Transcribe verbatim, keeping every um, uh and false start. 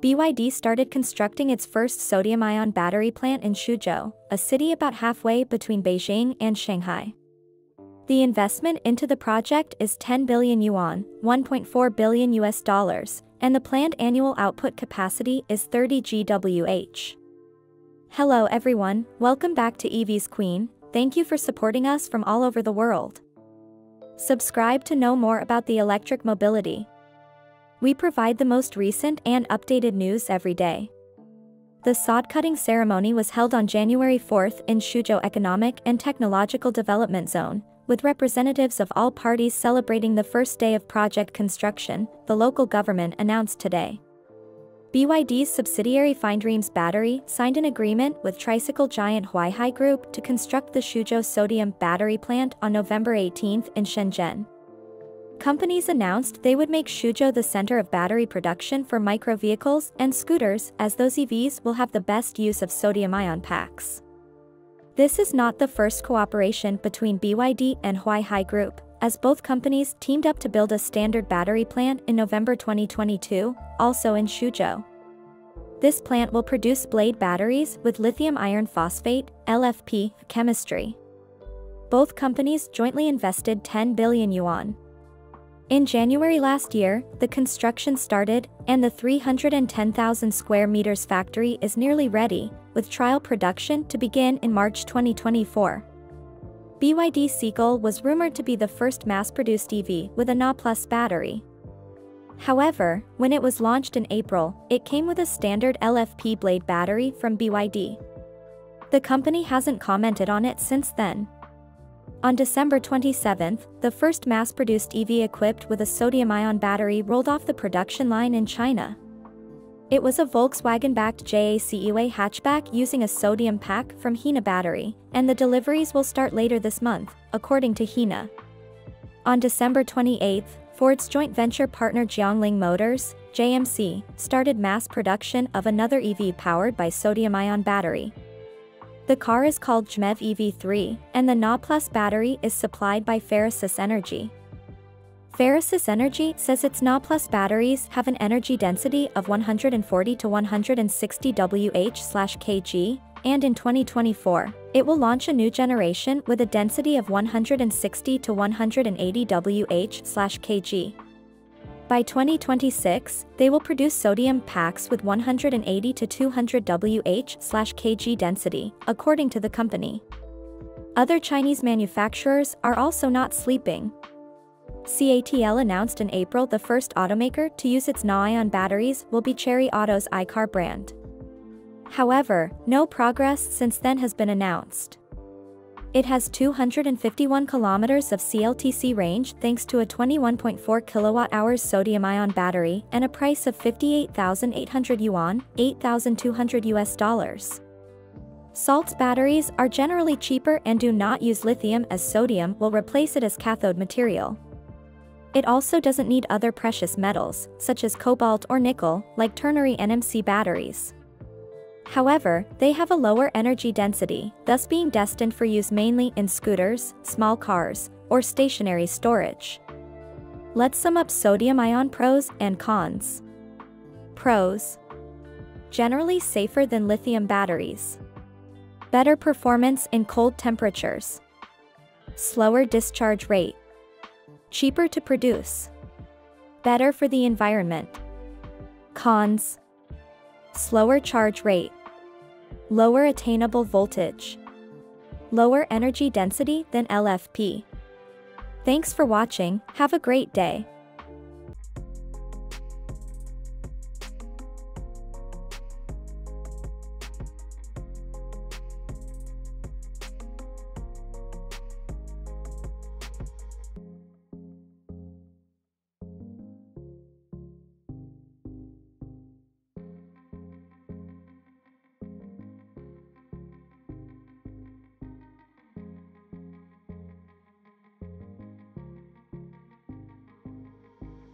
B Y D started constructing its first sodium-ion battery plant in Suzhou, a city about halfway between Beijing and Shanghai. The investment into the project is ten billion yuan, one point four billion U S dollars, and the planned annual output capacity is thirty gigawatts. Hello everyone, welcome back to E Vs Queen, thank you for supporting us from all over the world. Subscribe to know more about the electric mobility. We provide the most recent and updated news every day. The sod-cutting ceremony was held on January fourth in Suzhou Economic and Technological Development Zone, with representatives of all parties celebrating the first day of project construction, the local government announced today. B Y D's subsidiary Findreams Battery signed an agreement with tricycle giant Huaihai Group to construct the Suzhou sodium battery plant on November eighteenth in Shenzhen. Companies announced they would make Suzhou the center of battery production for microvehicles and scooters, as those E Vs will have the best use of sodium-ion packs. This is not the first cooperation between B Y D and Huaihai Group, as both companies teamed up to build a standard battery plant in November twenty twenty-two, also in Suzhou. This plant will produce blade batteries with lithium iron phosphate L F P chemistry. Both companies jointly invested ten billion yuan. In January last year, the construction started, and the three hundred ten thousand square meters factory is nearly ready, with trial production to begin in March twenty twenty-four. B Y D Seagull was rumored to be the first mass-produced E V with a N A plus battery. However, when it was launched in April, it came with a standard L F P blade battery from B Y D. The company hasn't commented on it since then. On December twenty-seventh, the first mass-produced E V equipped with a sodium-ion battery rolled off the production line in China. It was a Volkswagen-backed J A C E V A hatchback using a sodium pack from Hina battery, and the deliveries will start later this month, according to Hina. On December twenty-eighth, Ford's joint venture partner Jiangling Motors, J M C, started mass production of another E V powered by sodium-ion battery. The car is called J M E V E V three, and the N A plus battery is supplied by Farasis Energy. Farasis Energy says its N A plus batteries have an energy density of one hundred forty to one hundred sixty watts per kilogram, and in twenty twenty-four, it will launch a new generation with a density of one hundred sixty to one hundred eighty watts per kilogram. By twenty twenty-six, they will produce sodium packs with one hundred eighty to two hundred watts per kilogram density, according to the company. Other Chinese manufacturers are also not sleeping. C A T L announced in April the first automaker to use its N A ion batteries will be Chery Auto's iCar brand. However, no progress since then has been announced. It has two hundred fifty-one kilometers of C L T C range thanks to a twenty-one point four kilowatt hours sodium-ion battery and a price of fifty-eight thousand eight hundred yuan, eight thousand two hundred U S dollars. Salt's batteries are generally cheaper and do not use lithium, as sodium will replace it as cathode material. It also doesn't need other precious metals, such as cobalt or nickel, like ternary N M C batteries. However, they have a lower energy density, thus being destined for use mainly in scooters, small cars, or stationary storage. Let's sum up sodium-ion pros and cons. Pros: generally safer than lithium batteries. Better performance in cold temperatures. Slower discharge rate. Cheaper to produce. Better for the environment. Cons: slower charge rate. Lower attainable voltage. Lower energy density than L F P. Thanks for watching, have a great day.